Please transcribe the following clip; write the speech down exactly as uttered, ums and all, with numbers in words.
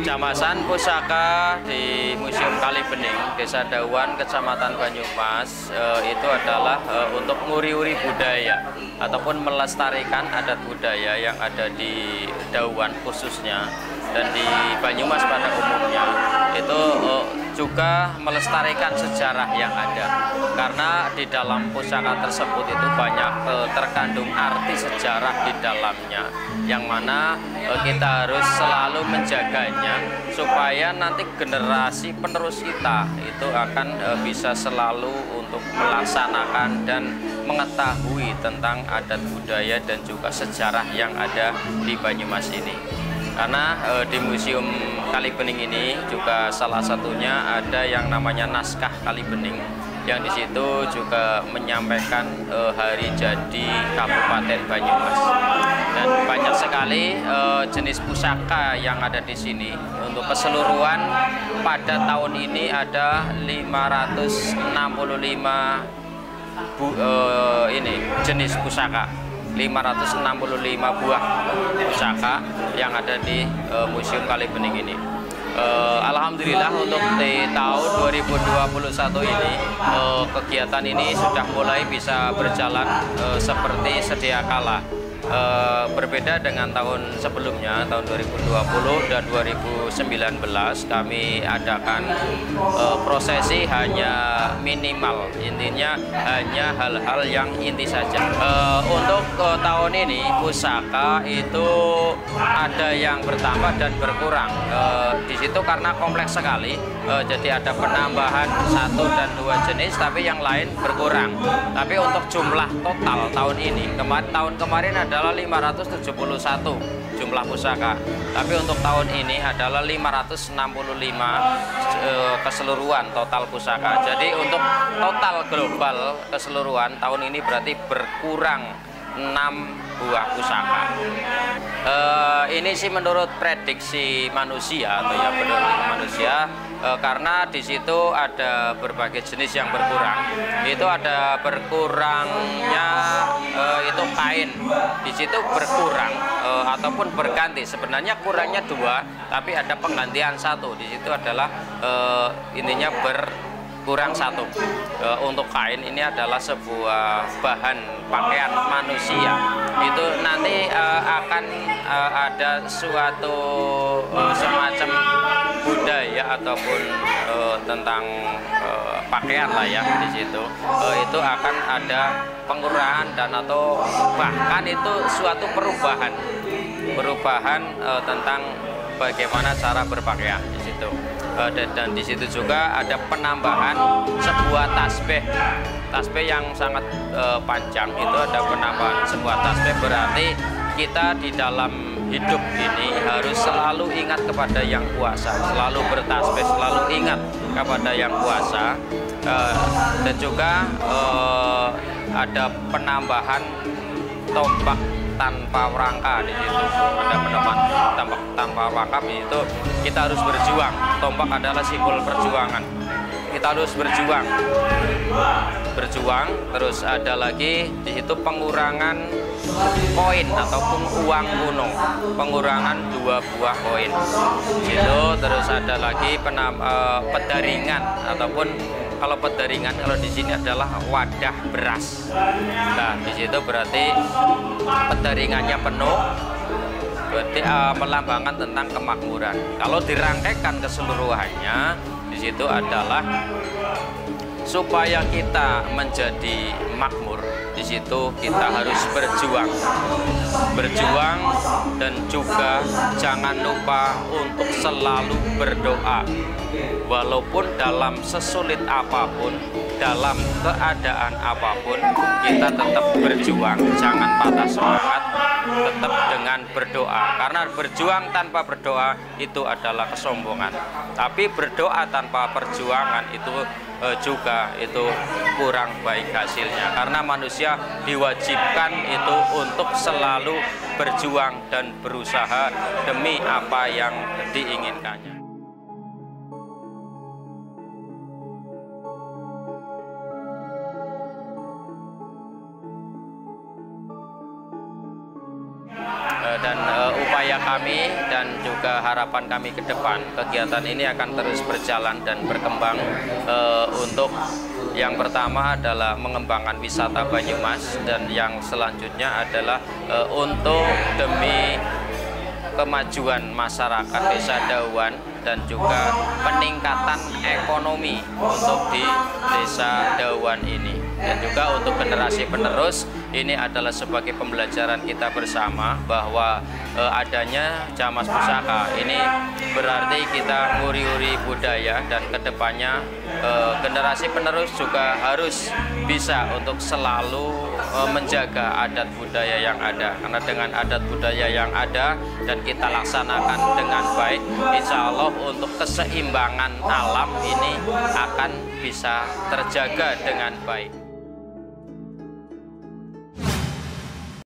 Jamasan Pusaka di Museum Kalibening, Desa Dawuhan, Kecamatan Banyumas, e, itu adalah e, untuk nguri-uri budaya ataupun melestarikan adat budaya yang ada di Dawuhan khususnya dan di Banyumas pada umumnya. Itu e, juga melestarikan sejarah yang ada, karena di dalam pusaka tersebut itu banyak e, terkandung arti sejarah di dalamnya, yang mana e, kita harus selalu menjaganya, supaya nanti generasi penerus kita itu akan e, bisa selalu untuk melaksanakan dan mengetahui tentang adat budaya dan juga sejarah yang ada di Banyumas ini. Karena e, di Museum Kalibening ini juga salah satunya ada yang namanya naskah Kalibening, yang di situ juga menyampaikan e, hari jadi Kabupaten Banyumas. Dan banyak sekali e, jenis pusaka yang ada di sini. Untuk keseluruhan pada tahun ini ada lima ratus enam puluh lima bu, e, ini jenis pusaka, lima ratus enam puluh lima buah pusaka yang ada di e, Museum Kalibening ini. Uh, Alhamdulillah untuk di tahun dua ribu dua puluh satu ini uh, kegiatan ini sudah mulai bisa berjalan uh, seperti sedia kala. Uh, berbeda dengan tahun sebelumnya, tahun dua ribu dua puluh dan dua ribu sembilan belas, kami adakan uh, prosesi hanya minimal, intinya hanya hal-hal yang inti saja. Uh, untuk uh, tahun ini pusaka itu ada yang bertambah dan berkurang. Uh, di situ karena kompleks sekali, uh, jadi ada penambahan satu dan dua jenis, tapi yang lain berkurang. Tapi untuk jumlah total tahun ini, kema tahun kemarin adalah lima ratus tujuh puluh satu jumlah pusaka, tapi untuk tahun ini adalah lima ratus enam puluh lima e, keseluruhan total pusaka. Jadi untuk total global keseluruhan tahun ini berarti berkurang enam buah pusaka. E, ini sih menurut prediksi manusia atau ya menurut manusia, e, karena di situ ada berbagai jenis yang berkurang. Itu ada berkurangnya e, itu kain, di situ berkurang e, ataupun berganti. Sebenarnya kurangnya dua, tapi ada penggantian satu. Di situ adalah e, intinya ber kurang satu. E, untuk kain ini adalah sebuah bahan pakaian manusia, itu nanti e, akan e, ada suatu e, semacam budaya ataupun e, tentang e, pakaian lah ya di situ. E, itu akan ada pengurangan dan atau bahkan itu suatu perubahan perubahan e, tentang bagaimana cara berpakaian di situ. Dan di situ juga ada penambahan sebuah tasbih, tasbih yang sangat uh, panjang. Itu ada penambahan sebuah tasbih, berarti kita di dalam hidup ini harus selalu ingat kepada yang kuasa, selalu bertasbih, selalu ingat kepada yang kuasa. Uh, dan juga uh, ada penambahan tombak tanpa rangka. Di situ ada peneman tombak tanpa rangka, itu kita harus berjuang. Tombak adalah simbol perjuangan, kita harus berjuang berjuang terus. Ada lagi di situ pengurangan koin ataupun uang kuno, pengurangan dua buah koin itu. Terus ada lagi penam, eh, pedaringan ataupun kalau pedaringan kalau di sini adalah wadah beras. Nah, di situ berarti pedaringannya penuh, berarti uh, melambangkan tentang kemakmuran. Kalau dirangkaikan keseluruhannya, di situ adalah supaya kita menjadi makmur. Di situ kita harus berjuang, berjuang dan juga jangan lupa untuk selalu berdoa. Walaupun dalam sesulit apapun, dalam keadaan apapun, kita tetap berjuang, jangan patah semangat, tetap dengan berdoa. Karena berjuang tanpa berdoa itu adalah kesombongan, tapi berdoa tanpa perjuangan itu eh, juga itu kurang baik hasilnya. Karena manusia diwajibkan itu untuk selalu berjuang dan berusaha demi apa yang diinginkannya. Dan uh, upaya upaya kami dan juga harapan kami ke depan, kegiatan ini akan terus berjalan dan berkembang e, untuk yang pertama adalah mengembangkan wisata Banyumas, dan yang selanjutnya adalah e, untuk demi kemajuan masyarakat Desa Dawuhan dan juga peningkatan ekonomi untuk di Desa Dawuhan ini. Dan juga untuk generasi penerus, ini adalah sebagai pembelajaran kita bersama bahwa e, adanya Jamas Pusaka ini berarti kita nguri-nguri budaya, dan kedepannya e, generasi penerus juga harus bisa untuk selalu e, menjaga adat budaya yang ada, karena dengan adat budaya yang ada dan kita laksanakan dengan baik, insya Allah untuk keseimbangan alam ini akan bisa terjaga dengan baik.